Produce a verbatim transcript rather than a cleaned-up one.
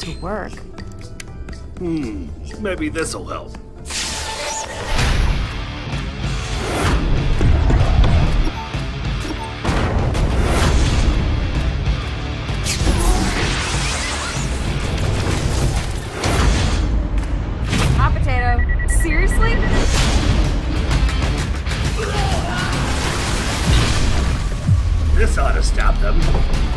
to work. Hmm, maybe this'll help. This ought to stop them.